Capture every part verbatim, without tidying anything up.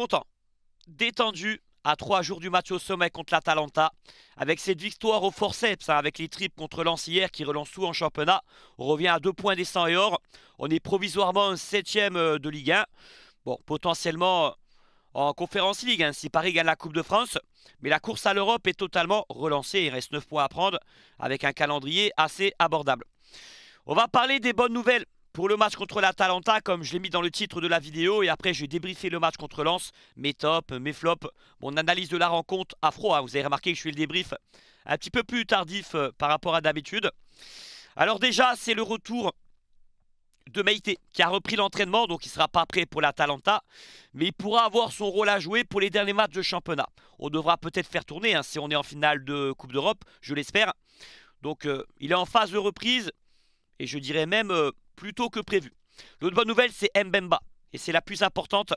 content, détendu, à trois jours du match au sommet contre l'Atalanta, avec cette victoire au forceps, hein, avec les triples contre Ancière qui relance tout en championnat. On revient à deux points des cent et or. On est provisoirement septième de Ligue un. Bon, potentiellement en Conférence Ligue, hein, si Paris gagne la Coupe de France. Mais la course à l'Europe est totalement relancée. Il reste neuf points à prendre avec un calendrier assez abordable. On va parler des bonnes nouvelles pour le match contre l'Atalanta, comme je l'ai mis dans le titre de la vidéo, et après je vais débriefer le match contre Lens, mes tops, mes flops, mon analyse de la rencontre à froid. Hein. Vous avez remarqué que je fais le débrief un petit peu plus tardif euh, par rapport à d'habitude. Alors déjà, c'est le retour de Meïté qui a repris l'entraînement, donc il ne sera pas prêt pour l'Atalanta, mais il pourra avoir son rôle à jouer pour les derniers matchs de championnat. On devra peut-être faire tourner, hein, si on est en finale de Coupe d'Europe, je l'espère. Donc euh, il est en phase de reprise, et je dirais même... Euh, plus tôt que prévu. L'autre bonne nouvelle, c'est Mbemba, et c'est la plus importante.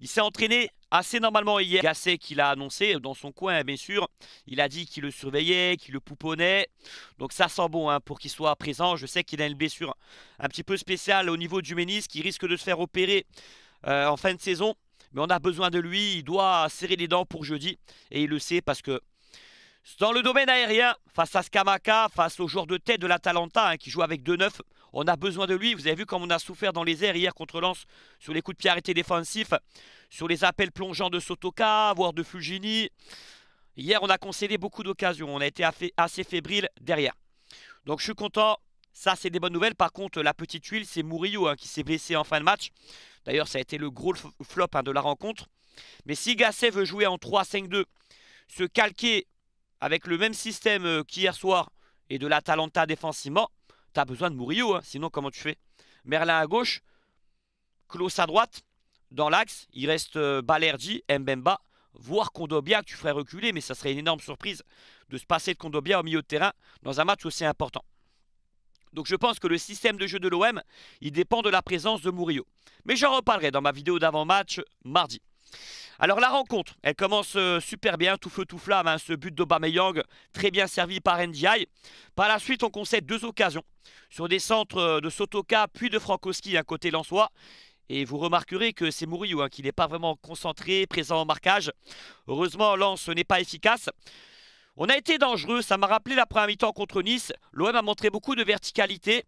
Il s'est entraîné assez normalement hier. Gasset qui l'a annoncé dans son coin, bien sûr. Il a dit qu'il le surveillait, qu'il le pouponnait. Donc ça sent bon, hein, pour qu'il soit présent. Je sais qu'il a une blessure un petit peu spéciale au niveau du ménisque, qui risque de se faire opérer euh, en fin de saison. Mais on a besoin de lui. Il doit serrer les dents pour jeudi, et il le sait parce que dans le domaine aérien, face à Scamacca, face aux joueurs de tête de l'Atalanta, hein, qui joue avec deux neuf, on a besoin de lui. Vous avez vu comme on a souffert dans les airs hier contre Lens, sur les coups de pied arrêtés défensifs, sur les appels plongeants de Sotoca, voire de Fulgini. Hier, on a concédé beaucoup d'occasions, on a été assez fébrile derrière. Donc je suis content, ça c'est des bonnes nouvelles. Par contre, la petite huile, c'est Murillo, hein, qui s'est blessé en fin de match. D'ailleurs, ça a été le gros flop, hein, de la rencontre. Mais si Gasset veut jouer en trois cinq deux, se calquer avec le même système qu'hier soir et de l'Atalanta défensivement, t'as besoin de Murillo, hein, sinon comment tu fais? Merlin à gauche, Clauss à droite, dans l'axe, il reste Balerji, Mbemba, voire Kondogbia que tu ferais reculer, mais ça serait une énorme surprise de se passer de Kondogbia au milieu de terrain dans un match aussi important. Donc je pense que le système de jeu de l'O M, il dépend de la présence de Murillo. Mais j'en reparlerai dans ma vidéo d'avant-match mardi. Alors la rencontre, elle commence euh, super bien, tout feu tout flamme, hein, ce but d'Aubameyang, très bien servi par N D I. Par la suite, on concède deux occasions sur des centres de Sotoca puis de Frankowski, hein, côté lensois. Et vous remarquerez que c'est Murillo, hein, qui n'est pas vraiment concentré, présent en marquage. Heureusement, Lens n'est pas efficace. On a été dangereux, ça m'a rappelé la première mi-temps contre Nice. L'O M a montré beaucoup de verticalité,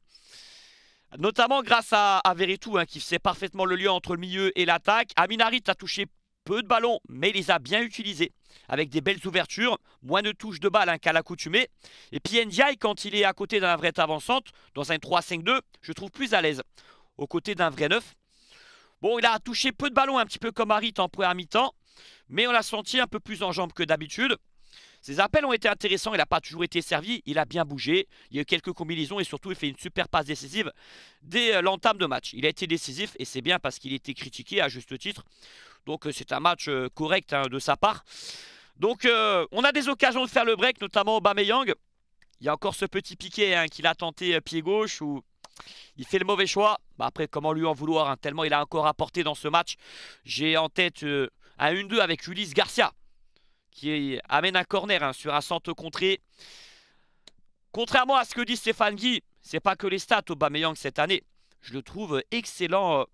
notamment grâce à, à Veretout, hein, qui faisait parfaitement le lien entre le milieu et l'attaque. Amine Harit a touché peu de ballons, mais il les a bien utilisés, avec des belles ouvertures, moins de touches de balle, hein, qu'à l'accoutumée. Et puis Ndiaye, quand il est à côté d'un vrai avant-centre, dans un trois cinq deux, je trouve plus à l'aise, aux côtés d'un vrai neuf. Bon, il a touché peu de ballons, un petit peu comme Harit en première mi-temps, mais on l'a senti un peu plus en jambes que d'habitude. Ses appels ont été intéressants, il n'a pas toujours été servi, il a bien bougé, il y a eu quelques combinaisons et surtout il fait une super passe décisive dès l'entame de match. Il a été décisif et c'est bien parce qu'il était critiqué à juste titre, donc c'est un match correct, hein, de sa part. Donc euh, on a des occasions de faire le break, notamment Aubameyang. Il y a encore ce petit piqué, hein, qu'il a tenté pied gauche où il fait le mauvais choix. Bah après, comment lui en vouloir, hein, tellement il a encore apporté dans ce match. J'ai en tête euh, un un deux avec Ulysse Garcia, qui amène un corner, hein, sur un centre contré. Contrairement à ce que dit Stéphane Guy, c'est pas que les stats Aubameyang cette année. Je le trouve excellent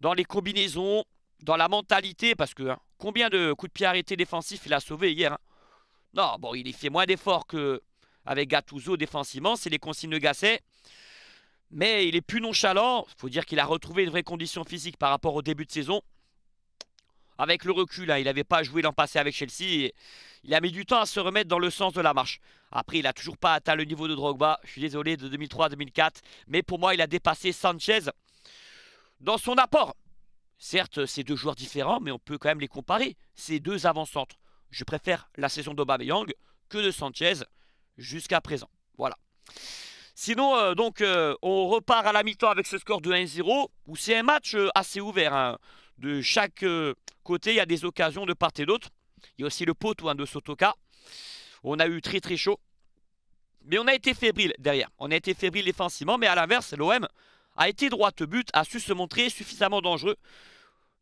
dans les combinaisons, dans la mentalité, parce que, hein, combien de coups de pied arrêtés défensifs il a sauvé hier, hein. Non, bon, il y fait moins d'efforts qu'avec Gattuso défensivement, c'est les consignes de Gasset. Mais il est plus nonchalant, il faut dire qu'il a retrouvé une vraie condition physique par rapport au début de saison. Avec le recul, hein, il n'avait pas joué l'an passé avec Chelsea. Et il a mis du temps à se remettre dans le sens de la marche. Après, il n'a toujours pas atteint le niveau de Drogba. Je suis désolé, de deux mille trois deux mille quatre. Mais pour moi, il a dépassé Sanches dans son apport. Certes, c'est deux joueurs différents, mais on peut quand même les comparer. Ces deux avant-centres. Je préfère la saison d'Aubameyang que de Sanches jusqu'à présent. Voilà. Sinon, euh, donc, euh, on repart à la mi-temps avec ce score de un zéro. Où c'est un match euh, assez ouvert, hein. De chaque côté, il y a des occasions de part et d'autre. Il y a aussi le poteau, hein, de Sotoca. On a eu très très chaud. Mais on a été fébrile derrière. On a été fébrile défensivement. Mais à l'inverse, l'O M a été droit au but, a su se montrer suffisamment dangereux.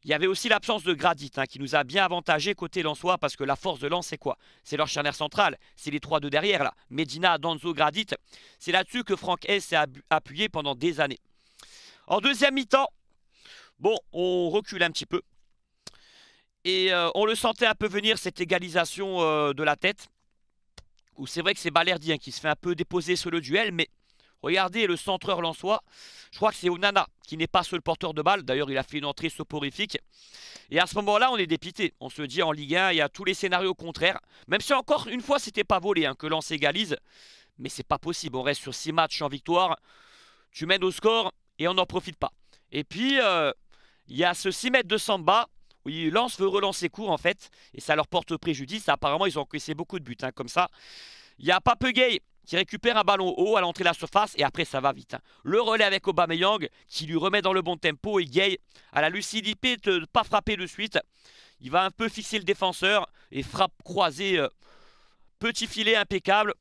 Il y avait aussi l'absence de Gradit, hein, qui nous a bien avantagé côté lensois. Parce que la force de Lens, c'est quoi? C'est leur charnière centrale. C'est les trois de derrière, là. Medina, Danzo, Gradit. C'est là-dessus que Franck Hesse s'est appuyé pendant des années. En deuxième mi-temps, bon, on recule un petit peu. Et euh, on le sentait un peu venir, cette égalisation euh, de la tête. Où c'est vrai que c'est Balerji hein, qui se fait un peu déposer sur le duel. Mais regardez le centreur lensois. Je crois que c'est Onana qui n'est pas seul porteur de balle. D'ailleurs, il a fait une entrée soporifique. Et à ce moment-là, on est dépité. On se dit en Ligue un, il y a tous les scénarios contraires. Même si encore une fois, c'était pas volé hein, que Lens égalise. Mais c'est pas possible. On reste sur six matchs en victoire. Tu mènes au score et on n'en profite pas. Et puis, il euh, y a ce six mètres de Samba. Oui, Lens veut relancer court en fait. Et ça leur porte préjudice. Apparemment, ils ont encaissé beaucoup de buts hein, comme ça. Il y a Pape Gueye qui récupère un ballon haut à l'entrée de la surface. Et après, ça va vite. Hein. Le relais avec Aubameyang qui lui remet dans le bon tempo. Et Gueye a la lucidité de ne pas frapper de suite. Il va un peu fixer le défenseur. Et frappe croisée. Euh, petit filet impeccable.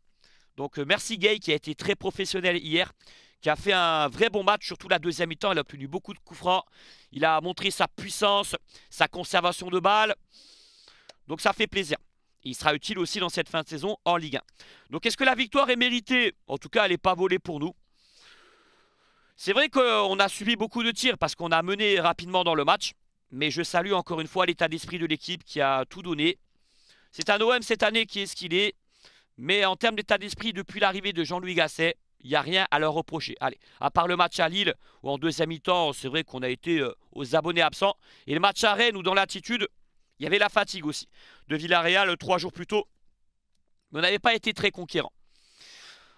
Donc euh, merci Gueye qui a été très professionnel hier. Qui a fait un vrai bon match, surtout la deuxième mi-temps. Il a obtenu beaucoup de coups francs. Il a montré sa puissance, sa conservation de balles. Donc ça fait plaisir. Et il sera utile aussi dans cette fin de saison en Ligue un. Donc est-ce que la victoire est méritée? En tout cas, elle n'est pas volée pour nous. C'est vrai qu'on a subi beaucoup de tirs parce qu'on a mené rapidement dans le match. Mais je salue encore une fois l'état d'esprit de l'équipe qui a tout donné. C'est un O M cette année qui est ce qu'il est. Mais en termes d'état d'esprit, depuis l'arrivée de Jean-Louis Gasset, il n'y a rien à leur reprocher. Allez, à part le match à Lille, où en deuxième mi-temps, c'est vrai qu'on a été euh, aux abonnés absents. Et le match à Rennes, où dans l'attitude, il y avait la fatigue aussi. De Villarreal, trois jours plus tôt, mais on n'avait pas été très conquérant.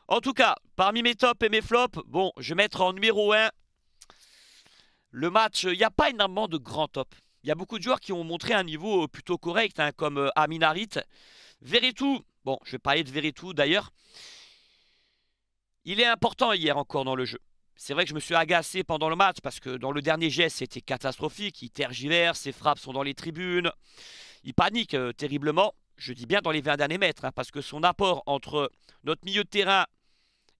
En tout cas, parmi mes tops et mes flops, bon, je vais mettre en numéro un le match. Il n'y a pas énormément de grands tops. Il y a beaucoup de joueurs qui ont montré un niveau plutôt correct, hein, comme euh, Amine Harit. Veretout, bon, je vais parler de Veretout d'ailleurs. Il est important hier encore dans le jeu. C'est vrai que je me suis agacé pendant le match parce que dans le dernier geste, c'était catastrophique. Il tergiverse, ses frappes sont dans les tribunes. Il panique euh, terriblement. Je dis bien dans les vingt derniers mètres hein, parce que son apport entre notre milieu de terrain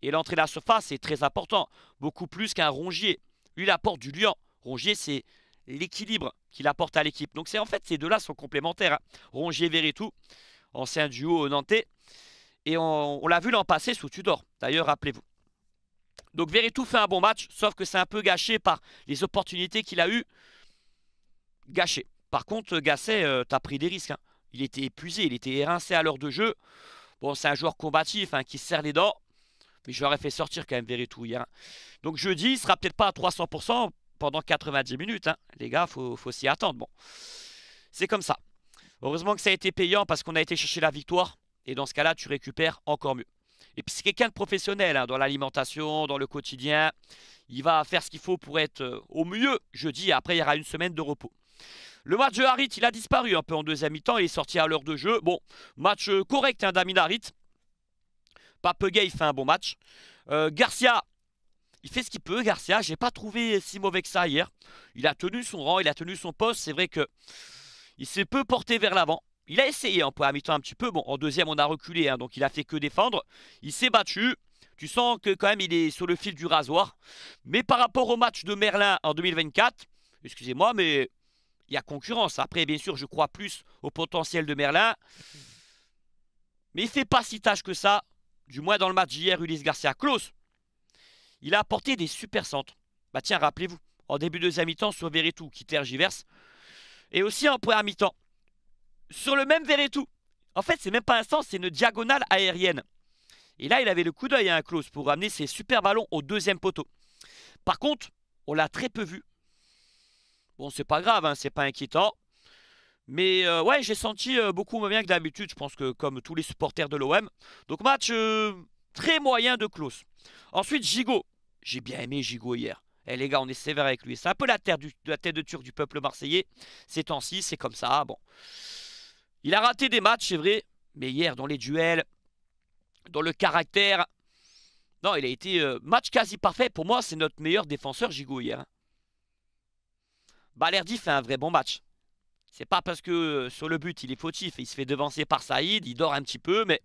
et l'entrée de la surface est très important. Beaucoup plus qu'un Rongier. Lui, il apporte du liant. Rongier, c'est l'équilibre qu'il apporte à l'équipe. Donc en fait, ces deux-là sont complémentaires. Hein. Rongier, Veretout, ancien duo nantais. Et on, on l'a vu l'an passé sous Tudor, d'ailleurs, rappelez-vous. Donc Veretout fait un bon match, sauf que c'est un peu gâché par les opportunités qu'il a eues. Gâché. Par contre, Gasset, euh, t'as pris des risques. Hein. Il était épuisé, il était érincé à l'heure de jeu. Bon, c'est un joueur combatif hein, qui se serre les dents. Mais je leur ai fait sortir quand même Veretout hier. Hein. Donc jeudi, il ne sera peut-être pas à trois cents pour cent pendant quatre-vingt-dix minutes. Hein. Les gars, il faut, faut s'y attendre. Bon, c'est comme ça. Heureusement que ça a été payant parce qu'on a été chercher la victoire. Et dans ce cas-là, tu récupères encore mieux. Et puis c'est quelqu'un de professionnel hein, dans l'alimentation, dans le quotidien. Il va faire ce qu'il faut pour être euh, au mieux jeudi. Après, il y aura une semaine de repos. Le match de Harit, il a disparu un peu en deuxième mi-temps. Il est sorti à l'heure de jeu. Bon, match correct hein, d'Amine Harit. Pape Gueye fait un bon match. Euh, Garcia, il fait ce qu'il peut. Garcia, je n'ai pas trouvé si mauvais que ça hier. Il a tenu son rang, il a tenu son poste. C'est vrai qu'il s'est peu porté vers l'avant. Il a essayé en première mi-temps un petit peu. Bon, en deuxième, on a reculé, hein, donc il a fait que défendre. Il s'est battu. Tu sens que quand même, il est sur le fil du rasoir. Mais par rapport au match de Merlin en deux mille vingt-quatre, excusez-moi, mais il y a concurrence. Après, bien sûr, je crois plus au potentiel de Merlin. Mais il ne fait pas si tâche que ça. Du moins, dans le match d'hier, Ulysse Garcia, Clauss, il a apporté des super centres. Bah tiens, rappelez-vous, en début de deuxième mi-temps, sur Veretout qui tergiverse. Et aussi en première mi-temps. Sur le même Veretout. En fait, c'est même pas un sens, c'est une diagonale aérienne. Et là, il avait le coup d'œil à un Clauss pour ramener ses super ballons au deuxième poteau. Par contre, on l'a très peu vu. Bon, c'est pas grave, hein, c'est pas inquiétant. Mais euh, ouais, j'ai senti euh, beaucoup moins bien que d'habitude. Je pense que comme tous les supporters de l'O M. Donc match euh, très moyen de Clauss. Ensuite, Gigot. J'ai bien aimé Gigot hier. Eh les gars, on est sévère avec lui. C'est un peu la, terre du, la tête de turc du peuple marseillais. Ces temps-ci, c'est comme ça. Bon. Il a raté des matchs, c'est vrai, mais hier, dans les duels, dans le caractère, non, il a été euh, match quasi parfait. Pour moi, c'est notre meilleur défenseur, Gigot, hier. Hein. Balerji fait un vrai bon match. C'est pas parce que euh, sur le but, il est fautif. Il se fait devancer par Saïd, il dort un petit peu, mais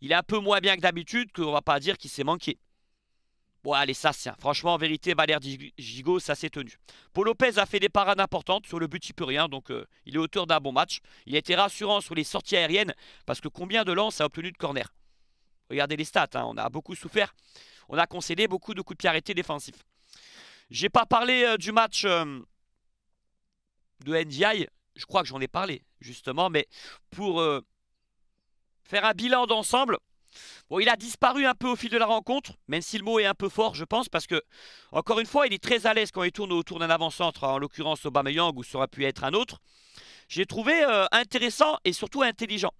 il est un peu moins bien que d'habitude, qu'on va pas dire qu'il s'est manqué. Bon, allez, ça, c'est un. Franchement, en vérité, Balerji, Gigot, ça s'est tenu. Paul Lopez a fait des parades importantes. Sur le but, il peut rien. Donc, euh, il est auteur d'un bon match. Il a été rassurant sur les sorties aériennes. Parce que combien de lances a obtenu de corner? Regardez les stats. Hein, on a beaucoup souffert. On a concédé beaucoup de coups de pied arrêtés défensifs. J'ai pas parlé euh, du match euh, de Ndiaye. je crois que j'en ai parlé justement, mais pour euh, faire un bilan d'ensemble, bon, il a disparu un peu au fil de la rencontre, même si le mot est un peu fort, je pense, parce que, encore une fois, il est très à l'aise quand il tourne autour d'un avant-centre, en l'occurrence Aubameyang, ou ça aurait pu être un autre. J'ai trouvé euh, intéressant et surtout intelligent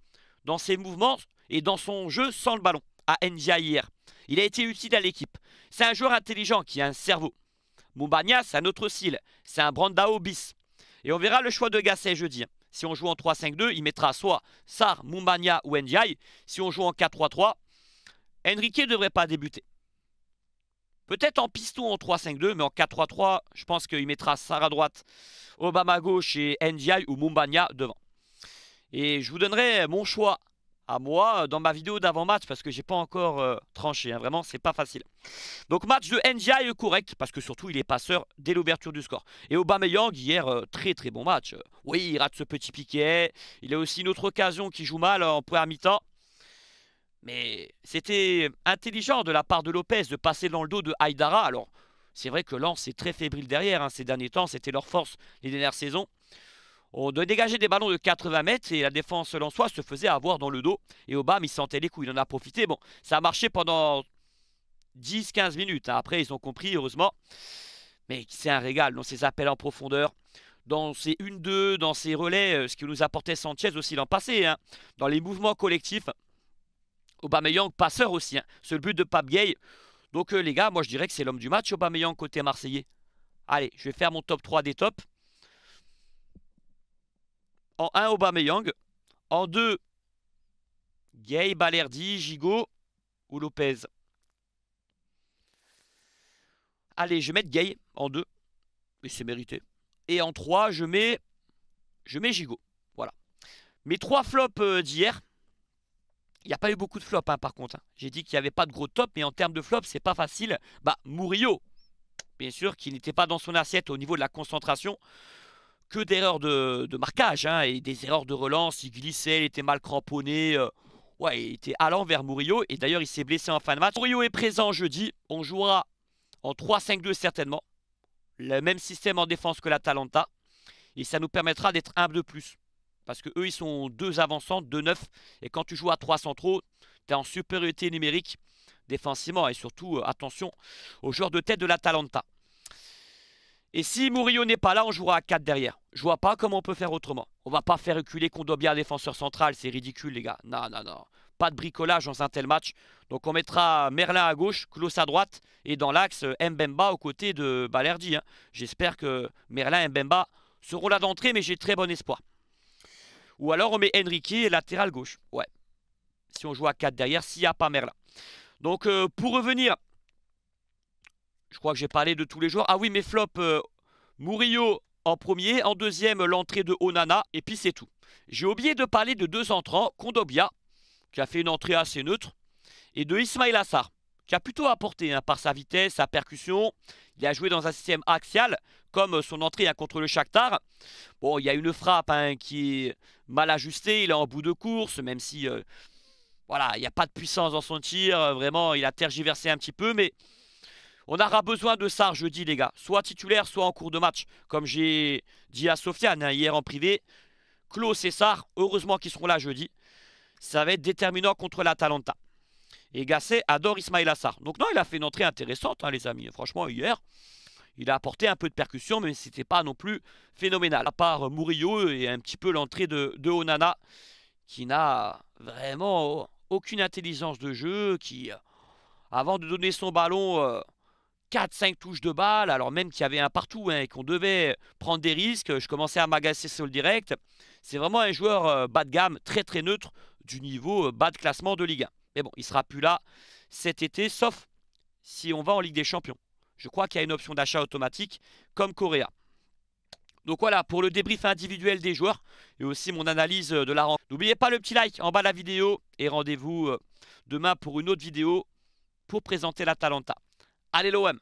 dans ses mouvements et dans son jeu sans le ballon à Ndiaye hier. Il a été utile à l'équipe. C'est un joueur intelligent qui a un cerveau. Moumbagna, c'est un autre style, c'est un Brandao bis. Et on verra le choix de Gasset jeudi. Si on joue en trois cinq deux, il mettra soit Sarr, Moumbagna ou Ndiaye. Si on joue en quatre trois trois, Enrique ne devrait pas débuter. Peut-être en piston en trois cinq deux, mais en quatre trois trois, je pense qu'il mettra Sarr à droite, Obama à gauche et Ndiaye ou Moumbagna devant. Et je vous donnerai mon choix à moi dans ma vidéo d'avant-match parce que j'ai pas encore euh, tranché. Hein. Vraiment, c'est pas facile. Donc match de Ndiaye correct parce que surtout il est passeur dès l'ouverture du score. Et Aubameyang hier, euh, très très bon match. Oui, il rate ce petit piquet. Il a aussi une autre occasion qui joue mal en première mi-temps. Mais c'était intelligent de la part de Lopez de passer dans le dos de Haïdara. Alors c'est vrai que Lens est très fébrile derrière. Hein. Ces derniers temps, c'était leur force les dernières saisons. On devait dégager des ballons de quatre-vingts mètres et la défense lensoise se faisait avoir dans le dos. Et Aubameyang, il sentait les coups, il en a profité. Bon, ça a marché pendant dix à quinze minutes. Hein. Après, ils ont compris, heureusement. Mais c'est un régal dans ses appels en profondeur, dans ses un deux, dans ses relais, ce que nous apportait Sanches aussi l'an passé. Hein. Dans les mouvements collectifs, Aubameyang passeur aussi. Hein. C'est le but de Pape Gueye. Donc euh, les gars, moi je dirais que c'est l'homme du match, Aubameyang côté marseillais. Allez, je vais faire mon top trois des tops. En un, Aubameyang. En deux, Gueye, Balerji, Gigot ou Lopez. Allez, je vais mettre Gueye en deux. Mais c'est mérité. Et en trois, je mets, je mets Gigot. Voilà. Mes trois flops d'hier. Il n'y a pas eu beaucoup de flops hein, par contre. Hein. J'ai dit qu'il n'y avait pas de gros top. Mais en termes de flops, c'est pas facile. Bah, Murillo, bien sûr, qui n'était pas dans son assiette au niveau de la concentration. Que d'erreurs de, de marquage hein, et des erreurs de relance. Il glissait, il était mal cramponné. Euh, ouais, il était allant vers Murillo. Et d'ailleurs, il s'est blessé en fin de match. Murillo est présent jeudi. On jouera en trois cinq deux certainement. Le même système en défense que l'Atalanta. Et ça nous permettra d'être un de plus. Parce que eux, ils sont deux avançants, deux neufs. Et quand tu joues à trois centraux, tu es en supériorité numérique défensivement. Et surtout, euh, attention aux joueurs de tête de l'Atalanta. Et si Murillo n'est pas là, on jouera à quatre derrière. Je vois pas comment on peut faire autrement. On va pas faire reculer Kondogbia, défenseur central. C'est ridicule, les gars. Non, non, non. Pas de bricolage dans un tel match. Donc on mettra Merlin à gauche, Clauss à droite. Et dans l'axe, Mbemba aux côtés de Balerji. Hein. J'espère que Merlin et Mbemba seront là d'entrée, mais j'ai très bon espoir. Ou alors on met Enrique, latéral gauche. Ouais. Si on joue à quatre derrière, s'il n'y a pas Merlin. Donc euh, pour revenir... Je crois que j'ai parlé de tous les joueurs. Ah oui, mes flops, euh, Murillo en premier. En deuxième, l'entrée de Onana. Et puis, c'est tout. J'ai oublié de parler de deux entrants. Kondogbia, qui a fait une entrée assez neutre. Et de Ismaila Sarr, qui a plutôt apporté hein, par sa vitesse, sa percussion. Il a joué dans un système axial, comme son entrée hein, contre le Shakhtar. Bon, il y a une frappe hein, qui est mal ajustée. Il est en bout de course, même si euh, voilà, il n'y a pas de puissance dans son tir. Vraiment, il a tergiversé un petit peu, mais... On aura besoin de Sarr jeudi, les gars. Soit titulaire, soit en cours de match. Comme j'ai dit à Sofiane hein, hier en privé, Clauss et Sarr, heureusement qu'ils seront là jeudi. Ça va être déterminant contre l'Atalanta. Et Gasset adore Ismaila Sarr. Donc non, il a fait une entrée intéressante, hein, les amis. Franchement, hier, il a apporté un peu de percussion, mais ce n'était pas non plus phénoménal. À part Murillo et un petit peu l'entrée de, de Onana, qui n'a vraiment aucune intelligence de jeu, qui, avant de donner son ballon... Euh, quatre cinq touches de balle, alors même qu'il y avait un partout hein, et qu'on devait prendre des risques. Je commençais à m'agacer sur le direct. C'est vraiment un joueur euh, bas de gamme, très très neutre, du niveau euh, bas de classement de Ligue un. Mais bon, il ne sera plus là cet été, sauf si on va en Ligue des Champions. Je crois qu'il y a une option d'achat automatique, comme Correa. Donc voilà, pour le débrief individuel des joueurs et aussi mon analyse de la rencontre. N'oubliez pas le petit like en bas de la vidéo et rendez-vous euh, demain pour une autre vidéo pour présenter l'Atalanta. Allez l'O M.